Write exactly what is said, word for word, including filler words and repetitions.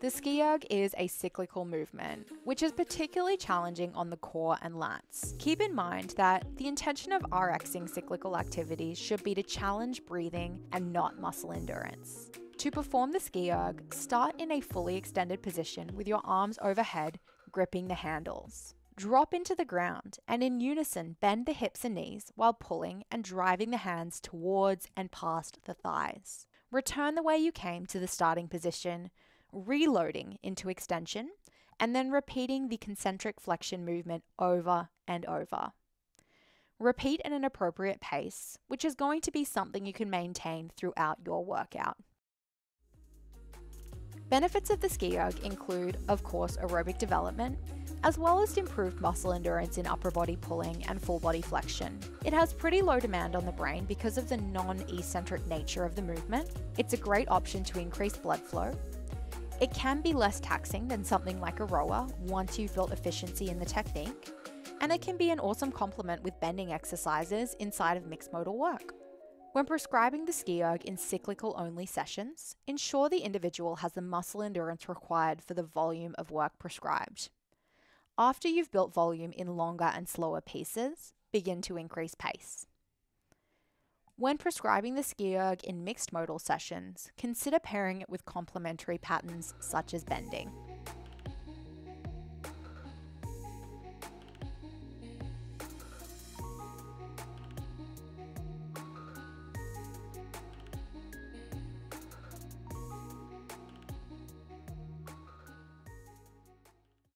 The SkiErg is a cyclical movement, which is particularly challenging on the core and lats. Keep in mind that the intention of RXing cyclical activities should be to challenge breathing and not muscle endurance. To perform the SkiErg, start in a fully extended position with your arms overhead, gripping the handles. Drop into the ground and in unison bend the hips and knees while pulling and driving the hands towards and past the thighs. Return the way you came to the starting position, reloading into extension, and then repeating the concentric flexion movement over and over. Repeat at an appropriate pace, which is going to be something you can maintain throughout your workout. Benefits of the SkiErg include, of course, aerobic development, as well as improved muscle endurance in upper body pulling and full body flexion. It has pretty low demand on the brain because of the non-eccentric nature of the movement. It's a great option to increase blood flow. It can be less taxing than something like a rower once you've built efficiency in the technique, and it can be an awesome complement with bending exercises inside of mixed modal work. When prescribing the SkiErg in cyclical-only sessions, ensure the individual has the muscle endurance required for the volume of work prescribed. After you've built volume in longer and slower pieces, begin to increase pace. When prescribing the SkiErg in mixed modal sessions, consider pairing it with complementary patterns such as bending.